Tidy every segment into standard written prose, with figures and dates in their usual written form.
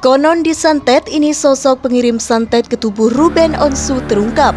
Konon di santet ini sosok pengirim santet ke tubuh Ruben Onsu terungkap.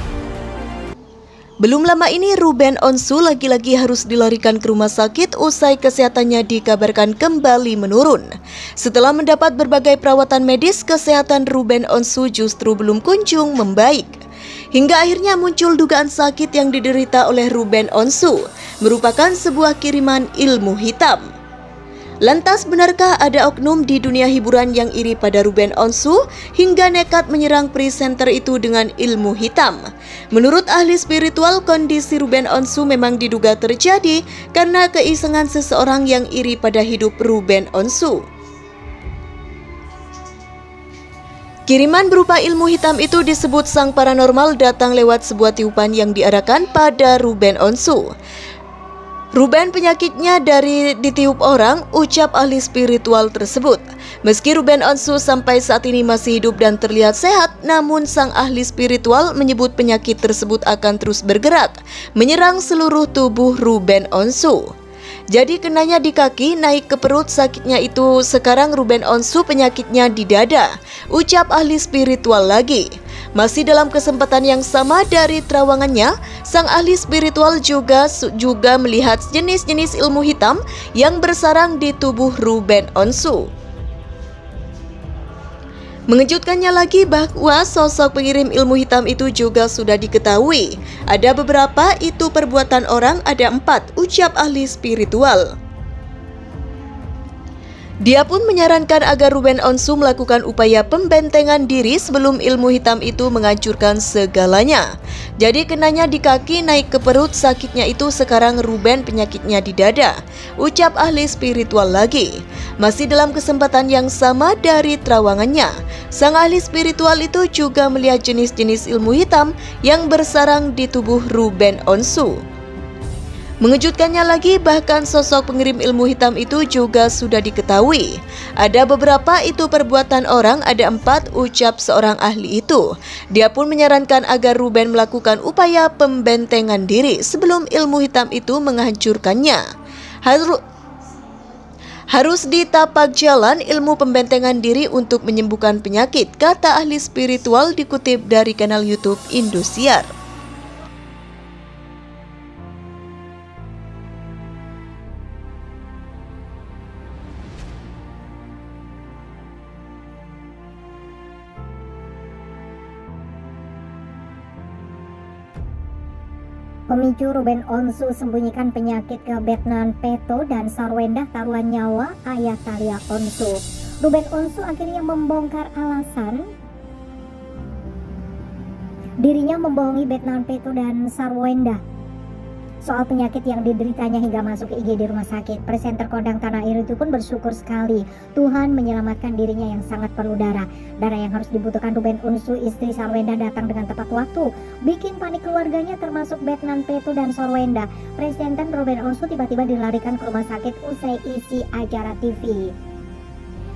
Belum lama ini Ruben Onsu lagi-lagi harus dilarikan ke rumah sakit usai kesehatannya dikabarkan kembali menurun. Setelah mendapat berbagai perawatan medis, kesehatan Ruben Onsu justru belum kunjung membaik. Hingga akhirnya muncul dugaan sakit yang diderita oleh Ruben Onsu merupakan sebuah kiriman ilmu hitam. Lantas benarkah ada oknum di dunia hiburan yang iri pada Ruben Onsu hingga nekat menyerang presenter itu dengan ilmu hitam? Menurut ahli spiritual, kondisi Ruben Onsu memang diduga terjadi karena keisengan seseorang yang iri pada hidup Ruben Onsu. Kiriman berupa ilmu hitam itu disebut sang paranormal datang lewat sebuah tiupan yang diarahkan pada Ruben Onsu. Ruben penyakitnya dari ditiup orang, ucap ahli spiritual tersebut. Meski Ruben Onsu sampai saat ini masih hidup dan terlihat sehat, namun sang ahli spiritual menyebut penyakit tersebut akan terus bergerak, menyerang seluruh tubuh Ruben Onsu. Jadi kenanya di kaki, naik ke perut, sakitnya itu sekarang Ruben Onsu penyakitnya di dada, ucap ahli spiritual lagi. Masih dalam kesempatan yang sama dari terawangannya, sang ahli spiritual juga melihat jenis-jenis ilmu hitam yang bersarang di tubuh Ruben Onsu. Mengejutkannya lagi bahwa sosok pengirim ilmu hitam itu juga sudah diketahui. Ada beberapa, itu perbuatan orang, ada 4, ucap ahli spiritual. Dia pun menyarankan agar Ruben Onsu melakukan upaya pembentengan diri sebelum ilmu hitam itu menghancurkan segalanya. Jadi kenanya di kaki, naik ke perut, sakitnya itu sekarang Ruben penyakitnya di dada, ucap ahli spiritual lagi. Masih dalam kesempatan yang sama dari terawangannya, sang ahli spiritual itu juga melihat jenis-jenis ilmu hitam yang bersarang di tubuh Ruben Onsu. Mengejutkannya lagi, bahkan sosok pengirim ilmu hitam itu juga sudah diketahui. Ada beberapa, itu perbuatan orang, ada 4, ucap seorang ahli itu. Dia pun menyarankan agar Ruben melakukan upaya pembentengan diri sebelum ilmu hitam itu menghancurkannya. Harus ditapak jalan ilmu pembentengan diri untuk menyembuhkan penyakit, kata ahli spiritual dikutip dari kanal YouTube Indosiar. Pemicu Ruben Onsu sembunyikan penyakit ke Betrand Peto dan Sarwendah taruhan nyawa ayah Thalia Onsu. Ruben Onsu akhirnya membongkar alasan dirinya membohongi Betrand Peto dan Sarwendah soal penyakit yang dideritanya hingga masuk ke IGD rumah sakit. Presenter kondang tanah air itu pun bersyukur sekali Tuhan menyelamatkan dirinya yang sangat perlu darah. Darah yang harus dibutuhkan Ruben Onsu, istri Sarwendah datang dengan tepat waktu. Bikin panik keluarganya termasuk Betrand Peto dan Sarwendah. Presenter Ruben Onsu tiba-tiba dilarikan ke rumah sakit usai isi acara TV.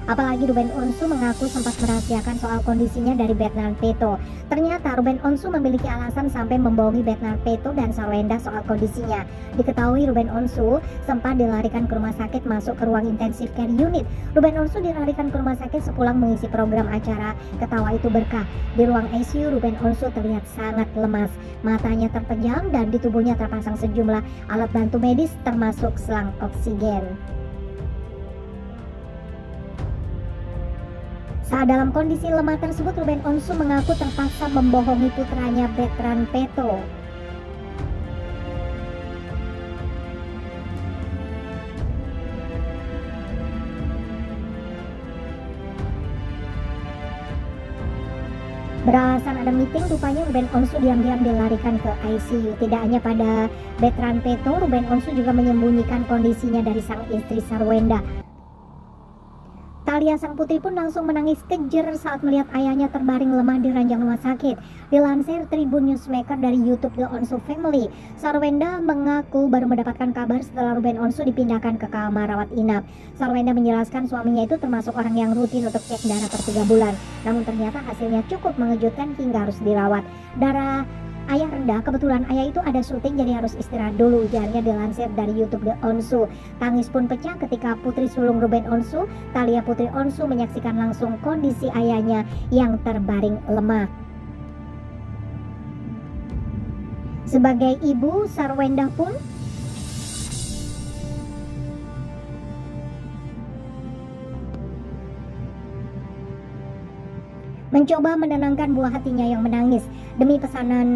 Apalagi Ruben Onsu mengaku sempat merahasiakan soal kondisinya dari Betrand Peto. Ternyata Ruben Onsu memiliki alasan sampai membohongi Betrand Peto dan Sarwendah soal kondisinya. Diketahui Ruben Onsu sempat dilarikan ke rumah sakit masuk ke ruang intensive care unit. Ruben Onsu dilarikan ke rumah sakit sepulang mengisi program acara Ketawa Itu Berkah. Di ruang ICU Ruben Onsu terlihat sangat lemas. Matanya terpejam dan di tubuhnya terpasang sejumlah alat bantu medis termasuk selang oksigen. Saat dalam kondisi lemah tersebut, Ruben Onsu mengaku terpaksa membohongi putranya Betrand Peto. Beralasan ada meeting, rupanya Ruben Onsu diam-diam dilarikan ke ICU. Tidak hanya pada Betrand Peto, Ruben Onsu juga menyembunyikan kondisinya dari sang istri Sarwendah. Thalia sang putri pun langsung menangis kejer saat melihat ayahnya terbaring lemah di ranjang rumah sakit. Dilansir Tribun Newsmaker dari YouTube The Onsu Family, Sarwendah mengaku baru mendapatkan kabar setelah Ruben Onsu dipindahkan ke kamar rawat inap. Sarwendah menjelaskan suaminya itu termasuk orang yang rutin untuk cek darah per 3 bulan. Namun ternyata hasilnya cukup mengejutkan hingga harus dirawat. Darah ayah rendah, kebetulan ayah itu ada syuting jadi harus istirahat dulu, ujarnya dilansir dari YouTube The Onsu. Tangis pun pecah ketika putri sulung Ruben Onsu, Thalia Putri Onsu, menyaksikan langsung kondisi ayahnya yang terbaring lemah. Sebagai ibu, Sarwendah pun mencoba menenangkan buah hatinya yang menangis. Demi pesanan,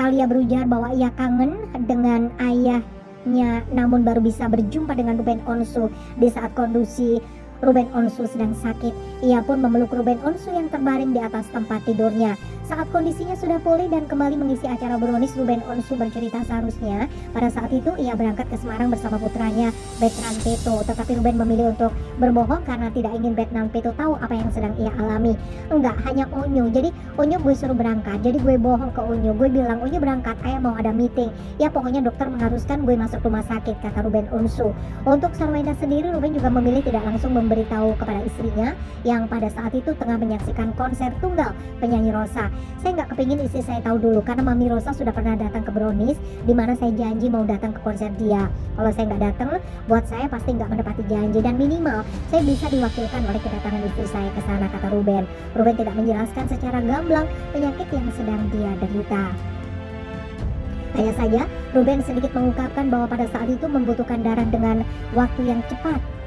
Thalia berujar bahwa ia kangen dengan ayahnya, namun baru bisa berjumpa dengan Ruben Onsu di saat kondisi Ruben Onsu sedang sakit. Ia pun memeluk Ruben Onsu yang terbaring di atas tempat tidurnya. Saat kondisinya sudah pulih dan kembali mengisi acara brownies, Ruben Onsu bercerita seharusnya pada saat itu ia berangkat ke Semarang bersama putranya Betrand Peto. Tetapi Ruben memilih untuk berbohong karena tidak ingin Betrand Peto tahu apa yang sedang ia alami. Enggak, hanya Onyu. Jadi Onyu gue suruh berangkat, jadi gue bohong ke Onyu. Gue bilang Onyu berangkat, ayah mau ada meeting. Ya pokoknya dokter mengharuskan gue masuk rumah sakit, kata Ruben Onsu. Untuk Sarwendah sendiri, Ruben juga memilih tidak langsung memberitahu kepada istrinya yang pada saat itu tengah menyaksikan konser tunggal penyanyi Rosa. Saya nggak kepingin istri saya tahu dulu karena Mami Rosa sudah pernah datang ke brownies, dimana saya janji mau datang ke konser dia. Kalau saya nggak datang, buat saya pasti nggak menepati janji dan minimal saya bisa diwakilkan oleh kedatangan istri saya ke sana, kata Ruben. Ruben tidak menjelaskan secara gamblang penyakit yang sedang dia derita. Hanya saja, Ruben sedikit mengungkapkan bahwa pada saat itu membutuhkan darah dengan waktu yang cepat.